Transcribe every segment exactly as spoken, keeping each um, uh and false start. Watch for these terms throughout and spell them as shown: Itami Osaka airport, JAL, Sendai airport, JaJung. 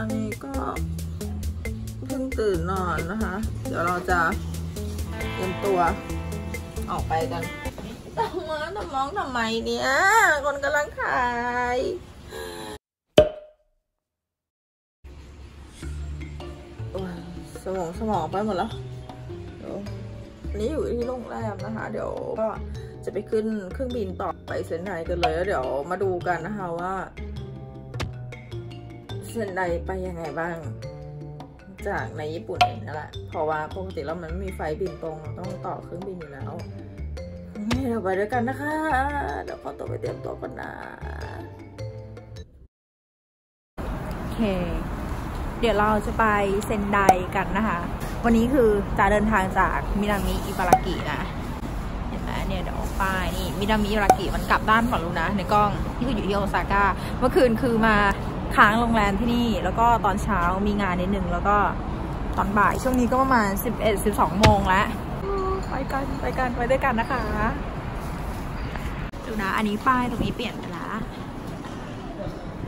อันนี้ก็เพิ่งตื่นนอนนะคะเดี๋ยวเราจะเตรียมตัวออกไปกันตามมาทำมองทำไมเนี่ยคนกำลังขายสมองสมองไปหมดแล้วนี่อยู่ที่โรงแรมนะคะเดี๋ยวก็จะไปขึ้นเครื่องบินต่อไปเซนไดกันเลยแล้วเดี๋ยวมาดูกันนะคะว่าเซนไดไปยังไงบ้างจากในญี่ปุ่นเองนั่นแหละเพราะว่าปกติแล้วมันไม่มีไฟบินตรงเราต้องต่อเครื่องบินอยู่แล้วนี่เราไปด้วยกันนะคะเดี๋ยวขอตัวไปเตรียมตัวก่อนนะโอเคเดี๋ยวเราจะไปเซนไดกันนะคะวันนี้คือจะเดินทางจากมินามิอิบารากินะเห็นไหมเนี่ยเดี๋ยวออกไปนี่มินามิอิบารากิมันกลับด้านฝั่งนู้นนะในกล้องที่ก็อยู่ที่โอซาก้าเมื่อคืนคือมาค้างโรงแรมที่นี่แล้วก็ตอนเช้ามีงานนิดนึงแล้วก็ตอนบ่ายช่วงนี้ก็ประมาณ สิบเอ็ด สิบสอง โมงแล้วไปกันไปกันไปด้วยกันนะคะดูนะอันนี้ป้ายตรงนี้เปลี่ยนไปละ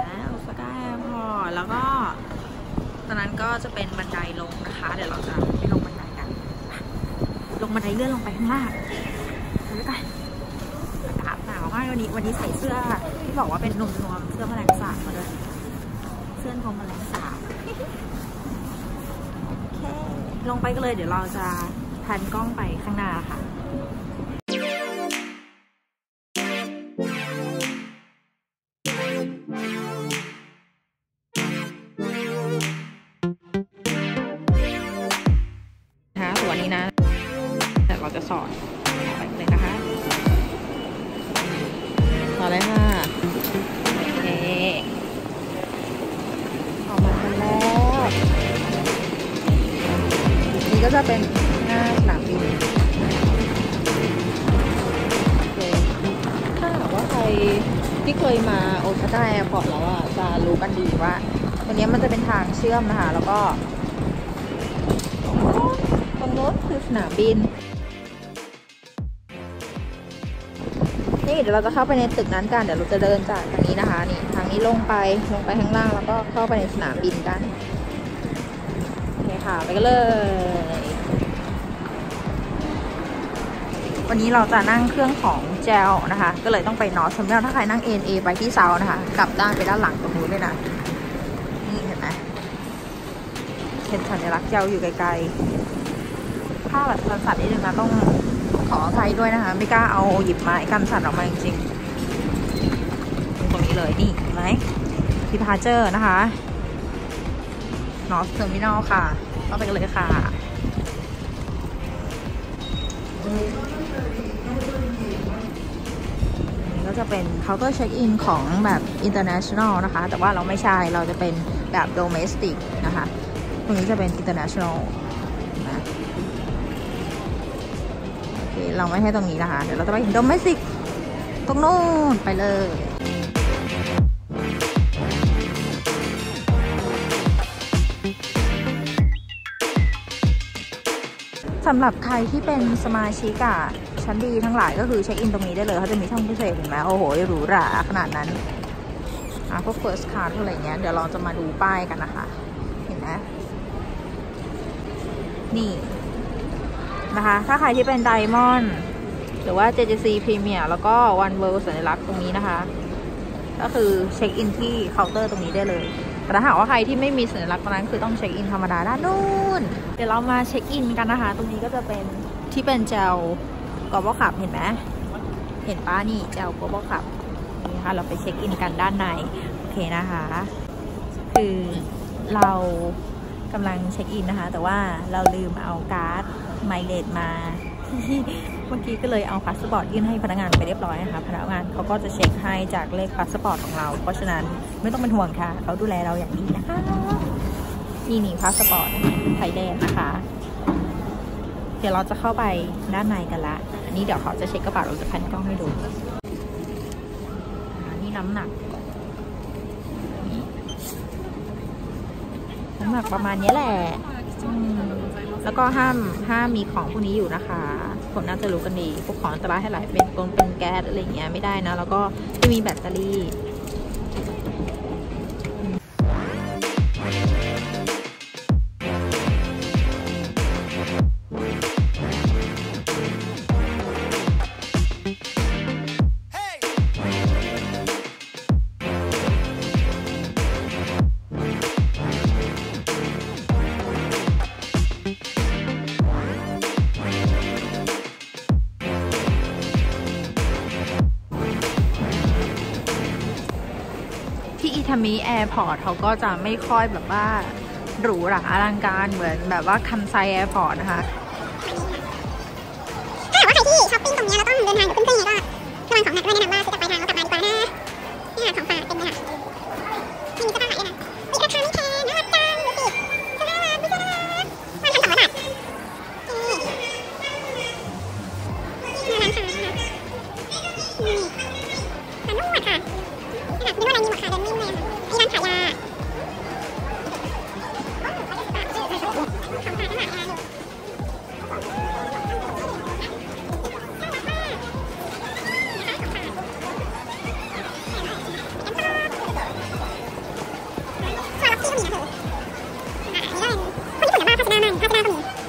นะโอซาก้าพอแล้วก็ตอนนั้นก็จะเป็นบันไดลงนะคะเดี๋ยวเราจะไปลงบันไดกันลงบันไดเลื่อนลงไปข้างล่างไปด้วยกันอากาศหนาวมากวันนี้วันนี้ใส่เสื้อที่บอกว่าเป็นนมนวมเสื้อแมลงสาบมาด้วยเสื้อนมแมลงสาบโอเคลงไปกันเลยเดี๋ยวเราจะแพนกล้องไปข้างหน้าค่ะสอนไปเลยนะคะสอนเลยค่ะโอเคออกมากันแล้วนี่ก็จะเป็นหน้าสนามบินโอเคถ้าหากว่าใครที่เคยมาโอซาก้าแอร์พอร์ตแล้วอ่ะจะรู้กันดีว่าตรงนี้มันจะเป็นทางเชื่อมนะคะแล้วก็ตรงนู้นคือสนามบินนี่เดี๋ยวเราจะเข้าไปในตึกนั้นกันเดี๋ยวเราจะเดินจากทางนี้นะคะนี่ทางนี้ลงไปลงไปข้างล่างแล้วก็เข้าไปในสนามบินกันโอเคค่ะไปกันเลยวันนี้เราจะนั่งเครื่องของเจลนะคะก็เลยต้องไปนอร์ทซัมเมลถ้าใครนั่ง เอ็น เอ ไปที่เซาท์นะคะกลับด้านไปด้านหลังตรงนู้นเลยนะนี่เห็นไหมเห็นสัญลักษณ์เจลอยู่ไกลๆถ้าแบบสันสันนิดนึงนะต้องขออภัยด้วยนะคะไม่กล้าเอาหยิบไม้กันสั่นออกมาจริงๆตรงนี้เลยนี่เห็นไหม Departure นะคะ North Terminal ค่ะก็ไปกันเลยค่ะนี่ก็จะเป็นเคาน์เตอร์เช็คอินของแบบ International นะคะแต่ว่าเราไม่ใช่เราจะเป็นแบบ Domestic นะคะตรงนี้จะเป็น Internationalเราไม่ให้ตรงนี้นะคะเดี๋ยวเราจะไปเห็นโดเมสิกตรงนู้นไปเลยสำหรับใครที่เป็นสมาชิกอะชั้นดีทั้งหลายก็คือเช็คอินตรงนี้ได้เลยเขาจะมีช่องพิเศษเห็นไหมโอ้โหหรูหราขนาดนั้นอ่ะพวก first class อะไรเงี้ยเดี๋ยวเราจะมาดูป้ายกันนะคะเห็นไหมนี่นะคะถ้าใครที่เป็น Diamond หรือว่า เจ เจ ซี Premier แล้วก็ One World สัญลักษณ์ตรงนี้นะคะก็คือเช็คอินที่เคาน์เตอร์ตรงนี้ได้เลยแต่ถ้าหากว่าใครที่ไม่มีสัญลักษณ์ตรงนั้นคือต้องเช็คอินธรรมดาด้านนู้นเดี๋ยวเรามาเช็คอินกันนะคะตรงนี้ก็จะเป็นที่เป็นเจลกอบขับเห็นไหมเห็นป้านี่เจลกอบขับนี่ค่ะเราไปเช็คอินกันด้านในโอเคนะคะคือเรากำลังเช็คอินนะคะแต่ว่าเราลืมเอาการ์ดไมเลดมาเมื่อกี้ก็เลยเอาพาสปอร์ตยื่นให้พนักงานไปเรียบร้อยนะคะพนักงานเขาก็จะเช็คให้จากเลขพาสปอร์ตของเราเพราะฉะนั้นไม่ต้องเป็นห่วงค่ะเขาดูแลเราอย่างดีนะคะนี่นี่พาสปอร์ตไทยแลนด์นะคะเดี๋ยวเราจะเข้าไปด้านในกันละอันนี้เดี๋ยวเขาจะเช็คกระเป๋าเราจะแพนกล้องให้ดูนี่น้ำหนักน้ำหนักประมาณนี้แหละแล้วก็ห้ามห้ามมีของพวกนี้อยู่นะคะคนน่าจะรู้กันดีพวกของอันตรายให้หลายเป็นกลมเป็นแก๊สอะไรอย่างเงี้ยไม่ได้นะแล้วก็จะมีแบตเตอรี่ ามิแอร์พอร์ตเขาก็จะไม่ค่อยแบบว่าหรูหราอลังการเหมือนแบบว่าคัมไซแอร์พอร์ตนะคะถ้าหากว่าใครที่ช้อปปิ้งตรงนี้แล้วต้องเดินทางกับเพื่อนๆก็ระวังของหนักด้วยนะนำว่าซื้อกลับไปทางเรากลับมาดีกว่านะนี่ของฝากเป็นไงล่ะไม่มีเสื้อผ้าหายนะมีราคาไม่แพงน่ารักจังดูสิเสื้อผ้าน่ารักไม่เสื้อผ้าน่ารักห้าพันสองร้อยบาทนี่น่ารักค่ะนี่ขนมอ่ะค่ะนี่ดูว่าอะไร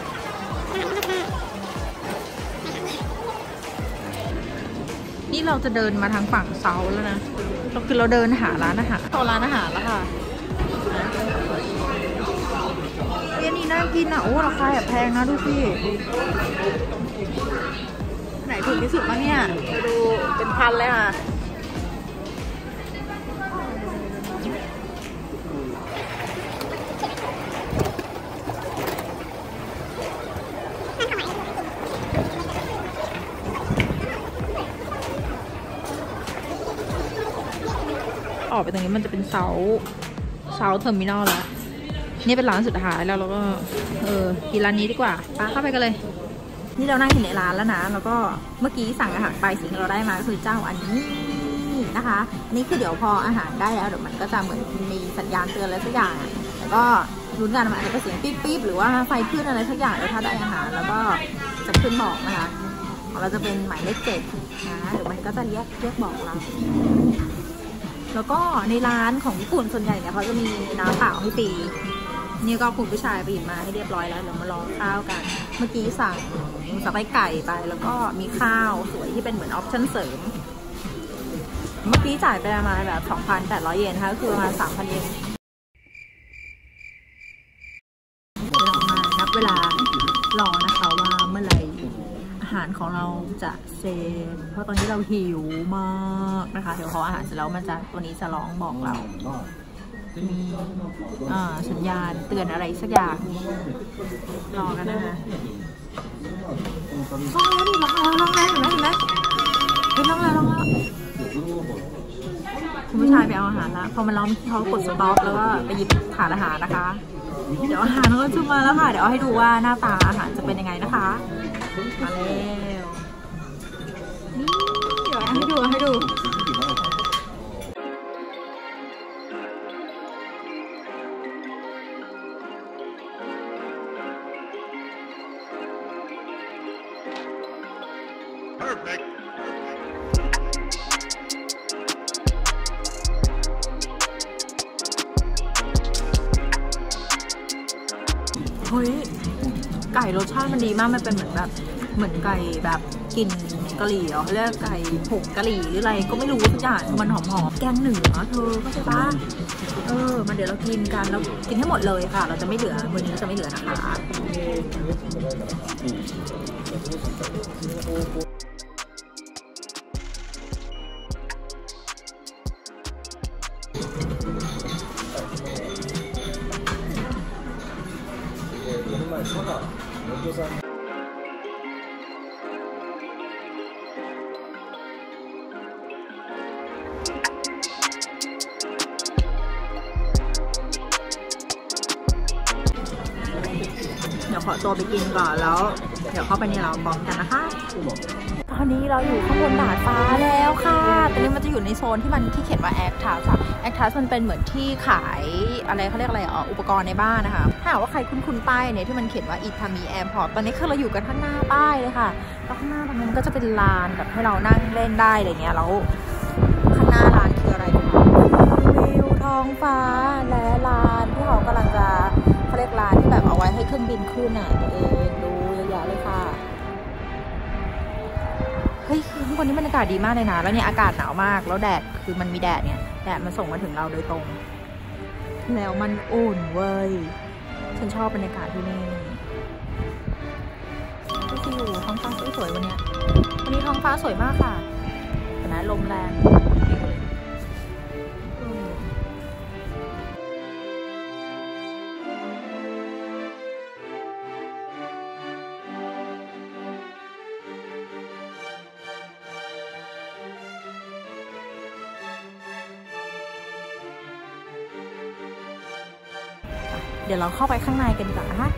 มีหมดค่ะเดินวิ่งเลยค่ะนี่ร้านขายยานี่เราจะเดินมาทางฝั่งเซาแล้วนะเราคือเราเดินหาร้านอาหารเข้าร้านอาหารแล้วค่ะเรียนนี่น่ากินอ่ะโอ้ราคาแบบแพงนะดูสิไหนถูกที่สุดบ้างเนี่ยไปดูเป็นพันเลยค่ะออกไปตรงนี้มันจะเป็นเซาเซาเทอร์มินอลแล้วนี่เป็นร้านสุดท้ายแล้วเราก็เออกินร้านนี้ดีกว่าไปเข้าไปกันเลยนี่เรานั่งอยู่ในร้านแล้วนะแล้วก็เมื่อกี้สั่งอาหารไปสิ่งที่เราได้มาคือเจ้าอันนี้นะคะนี่คือเดี๋ยวพออาหารได้แล้วเดี๋ยวมันก็จะเหมือนมีสัญญาณเตือนอะไรสักอย่างแล้วก็ลุ้นกันมาอาจจะเสียงปิ๊บๆหรือว่าไฟขึ้นอะไรสักอย่างแล้วถ้าได้อาหารแล้วก็จะขึ้นบอกนะคะเราจะเป็นหมายเลขเจ็ดนะเดี๋ยวมันก็จะเรียกเรียกบอกเราแล้วก็ในร้านของญี่ปุ่นส่วนใหญ่เนี่ยเขาจะมีน้ำเปล่าให้ตีนี่ก็คุณผู้ชายไปหยิบมาให้เรียบร้อยแล้วเดี๋ยวมาลองข้าวกันเมื่อกี้สั่งสไปซ์ไก่ไปแล้วก็มีข้าวสวยที่เป็นเหมือนออปชั่นเสริมเมื่อกี้จ่ายไปประมาณแบบ สองพันแปดร้อย เยนค่ะก็คือประมาณ สามพัน เยนเรามานับเวลารอนะคะว่าเมื่อไหร่อาหารของเราจะเสร็จเพราะตอนนี้เราหิวมากนะคะเดี๋ยวพออาหารเสร็จแล้วมันจะตัวนี้จะร้องบอกเรามีสัญญาณเตือนอะไรสักอย่างรอกันนะคะร้องแล้วดิร้องแล้วร้องแล้วเห็นไหมเห็นไหมเห็นร้องแล้วร้องแล้วคุณผู้ชายไปเอาอาหารละพอมันร้องเขากดสต็อปแล้วก็ไปหยิบถาดอาหารนะคะเดี๋ยวอาหารก็จะมาแล้วค่ะเดี๋ยวให้ดูว่าหน้าตาอาหารจะเป็นยังไงนะคะมาแล้วนี่เดี๋ยวให้ดูให้ดูเฮ้ยไก่รสชาติมันดีมากมันเป็นเหมือนแบบเหมือนไก่แบบกลิ่นกะหรี่เหรอเขาเรียกไก่ผงกะหรี่หรืออะไรก็ไม่รู้ทุกอย่างมันหอมๆแกงเหนือเธอเข้าใจปะเออมาเดี๋ยวเรากินกันเรากินให้หมดเลยค่ะเราจะไม่เหลือวันนี้เราจะไม่เหลือนะคะเดี๋ยวขอตัวไปกินก่อนแล้วเดี๋ยวเข้าไปในร้านบอมกันนะคะตอนนี้เราอยู่ข้างบนดาดฟ้าแล้วค่ะตอนนี้มันจะอยู่ในโซนที่มันที่เขียนว่าแอคทัสค่ะแอคทัสมันเป็นเหมือนที่ขายอะไรเขาเรียกอะไรอ๋ออุปกรณ์ในบ้านนะคะถ้าว่าใครคุ้นๆป้ายเนี่ยที่มันเขียนว่าอิทามิแอร์พอร์ตตอนนี้คือเราอยู่กันข้างหน้าป้ายเลยค่ะแล้วข้างหน้าตรงนี้มันก็จะเป็นลานแบบให้เรานั่งเล่นได้อะไรเงี้ยแล้วข้างหน้าลานคืออะไรคะวิวท้องฟ้าและลานที่เขากำลังจะเขาเรียกลานที่แบบเอาไว้ให้เครื่องบินขึ้นน่ะตัวเองดูเยอะแยะเลยค่ะเฮ้ยคือทุกคนนี้บรรยากาศดีมากเลยนะแล้วเนี่ยอากาศหนาวมากแล้วแดดคือมันมีแดดเนี่ยแดดมันส่งมาถึงเราโดยตรงแล้วมันอุ่นเว้ยฉันชอบบรรยากาศที่นี่ก็คืออยู่ท้องฟ้าสวยๆวันนี้วันนี้ท้องฟ้าสวยมากค่ะแต่นะลมแรง เดี๋ยวเราเข้าไปข้างในกันดีกว่านะคะ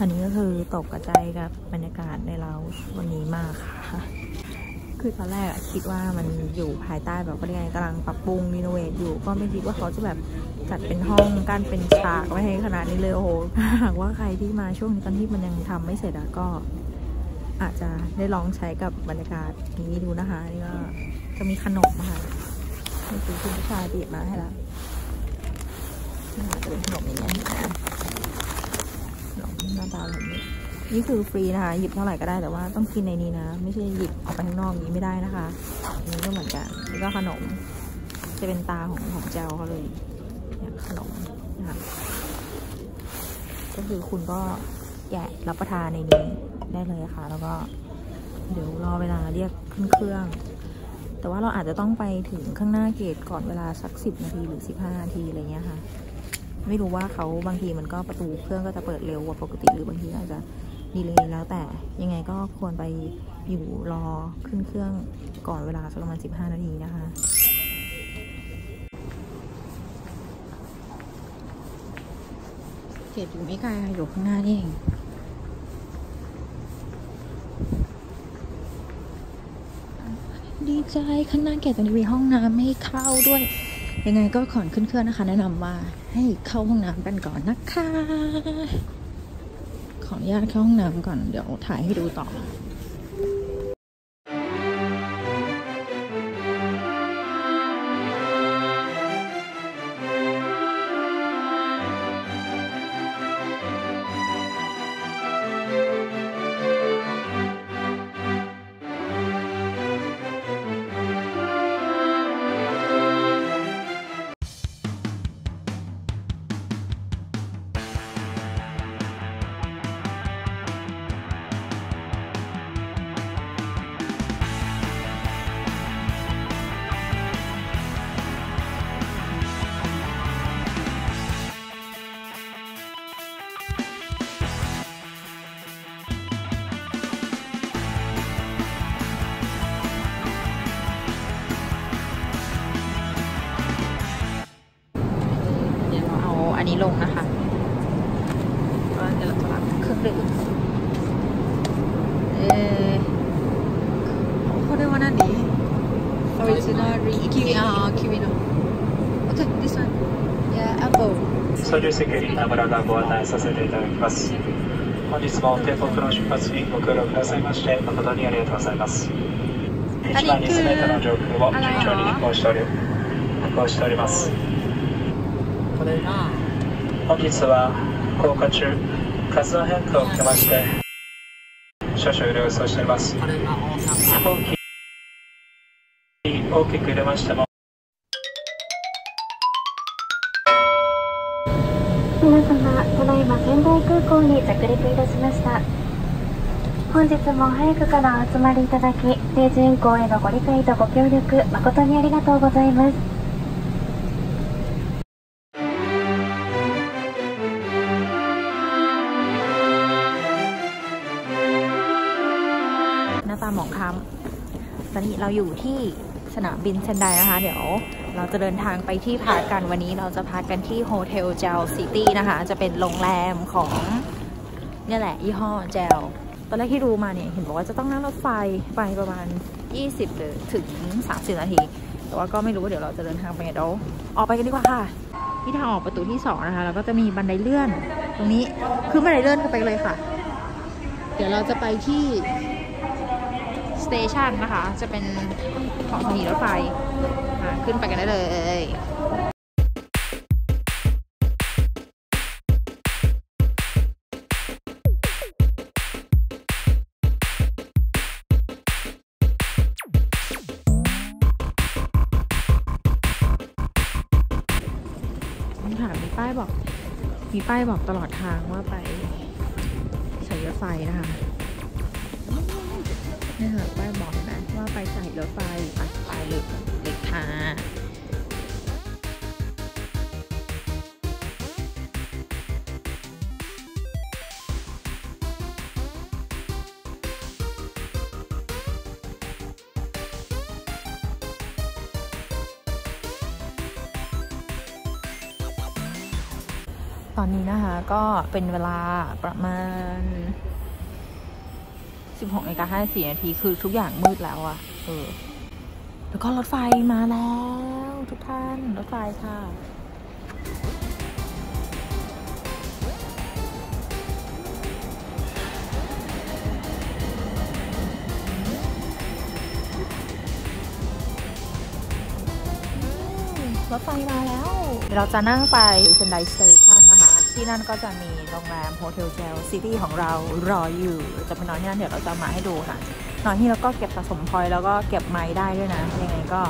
อันนี้ก็คือตกกระจายกับบรรยากาศในเราวันนี้มากค่ะคือตอนแรกคิดว่ามันอยู่ภายใต้แบบว่ายังไงกำลังปรับปรุงรีโนเวทอยู่ก็ไม่คิดว่าเขาจะแบบจัดเป็นห้องกั้นเป็นฉากไว้ให้ขนาดนี้เลยโอ้โหหากว่าใครที่มาช่วงนี้ตอนที่มันยังทำไม่เสร็จก็อาจจะได้ลองใช้กับบรรยากาศนี้ดูนะคะนี่ก็จะมีขนมค่ะนี่คือคุณผู้ชายเตรียมมาให้แล้วจะเป็นขนมอย่างเงี้ยหน้าตาแบบนี้นี่คือฟรีนะคะหยิบเท่าไหร่ก็ได้แต่ว่าต้องกินในนี้นะไม่ใช่หยิบออกไปข้างนอกนี้ไม่ได้นะคะอันนี้ก็เหมือนกันนี่ก็ขนมจะเป็นตาของของเจ้าเขาเลยเนี่ยขนมนะคะก็คือคุณก็แกะรับประทานในนี้ได้เลยค่ะแล้วก็เดี๋ยวรอเวลาเรียกขึ้นเครื่องแต่ว่าเราอาจจะต้องไปถึงข้างหน้าเกตก่อนเวลาสักสิบนาทีหรือสิบห้านาทีอะไรเงี้ยค่ะไม่รู้ว่าเขาบางทีมันก็ประตูเครื่องก็จะเปิดเร็วกว่าปกติหรือบางทีอาจจะดีเลยแล้วแต่ยังไงก็ควรไปอยู่รอขึ้นเครื่องก่อนเวลาสักประมาณสิบห้านาทีนะคะเกตอยู่ไม่ไกลอยู่ข้างหน้านี่เองดีใจข้างหน้าเกตตรงนี้มีห้องน้ำให้เข้าด้วยยังไงก็ก่อนขึ้นเครื่องนะคะแนะนำว่าให้เข้าห้องน้ำกันก่อนนะคะขออนุญาตเข้าห้องน้ำก่อนเดี๋ยวถ่ายให้ดูต่อลงนะคะเดี๋ยวเราจะรับเครื่องดื่มเออเขาเรียกว่านั่นดิ original kiwi อ๋อ kiwi เนาะ okay this one yeah apple 操縦席に田村がご案内させていただきます本日も天国の出発にご協力くださいまして誠にありがとうございますいちまんにせんメートルの上空を順調に飛行しており飛行しておりますこれな本日は降下中活動変化を受けまして少々揺れを予想しております飛行機に大きく揺れましても皆様ただいま仙台空港に着陸いたしました本日も早くからお集まりいただき定時運航へのご理解とご協力誠にありがとうございますหมองคำตอนนี้เราอยู่ที่สนามบินเซนไดนะคะเดี๋ยวเราจะเดินทางไปที่พักกันวันนี้เราจะพักกันที่โฮเทลเจลซิตี้นะคะจะเป็นโรงแรมของนี่แหละยี่ห้อเจลตอนแรกที่ดูมาเนี่ยเห็นบอกว่าจะต้องนั่งรถไฟไปประมาณยี่สิบหรือถึงสามสิบนาทีแต่ว่าก็ไม่รู้เดี๋ยวเราจะเดินทางไปเดี๋ยวออกไปกันดีกว่าค่ะที่ทางออกประตูที่สองนะคะแล้วก็จะมีบันไดเลื่อนตรงนี้คือบันไดเลื่อนขึ้นไปเลยค่ะเดี๋ยวเราจะไปที่สเตชันนะคะจะเป็นของสถานีรถไฟขึ้นไปกันได้เลยมีถามมีป้ายบอกมีป้ายบอกตลอดทางว่าไปสถานีรถไฟนะคะ ถ้าหากว่าบอกนะว่าไปสายรถไฟไปไปเลยเด็กค่ะตอนนี้นะคะก็เป็นเวลาประมาณ สิบหกนาฬิกาห้าสิบสี่นาทีคือทุกอย่างมืดแล้วอะเออแล้วก็รถไฟมาแล้วทุกท่านรถไฟค่ะรถไฟมาแล้วเราจะนั่งไปเซนไดสเตชันนะคะที่นั่นก็จะมีโรงแรมโฮเทลเจลซิตี้ของเรารออยู่จะไปนอนที่นั่นเดี๋ยวเราจะมาให้ดูค่ะนอนที่แล้วก็เก็บสะสมพอยแล้วก็เก็บไม้ได้ด้วยนะยังไงก็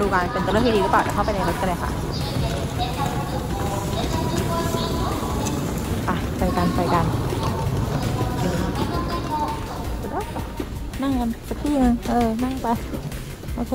ดูกันเป็นตัวเลือกที่ดีหรือเปล่าเดี๋ยวเข้าไปในรถกันเลยค่ะไปกันไปกันนั่งกันสักที่นึงเออนั่งไปโอเค